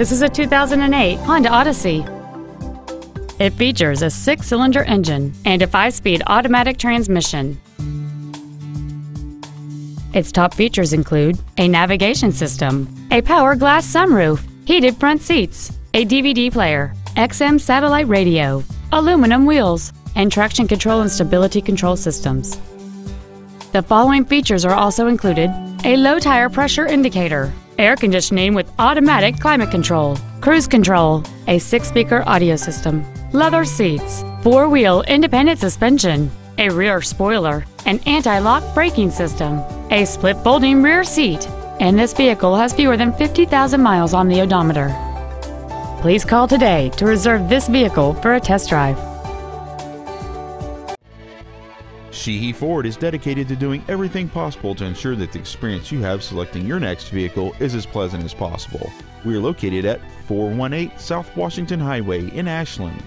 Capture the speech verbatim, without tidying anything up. This is a two thousand eight Honda Odyssey. It features a six-cylinder engine and a five-speed automatic transmission. Its top features include a navigation system, a power glass sunroof, heated front seats, a D V D player, X M satellite radio, aluminum wheels, and traction control and stability control systems. The following features are also included: a low tire pressure indicator, air conditioning with automatic climate control, cruise control, a six-speaker audio system, leather seats, four-wheel independent suspension, a rear spoiler, an anti-lock braking system, a split folding rear seat, and this vehicle has fewer than fifty thousand miles on the odometer. Please call today to reserve this vehicle for a test drive. Sheehy Ford is dedicated to doing everything possible to ensure that the experience you have selecting your next vehicle is as pleasant as possible. We are located at four one eight South Washington Highway in Ashland.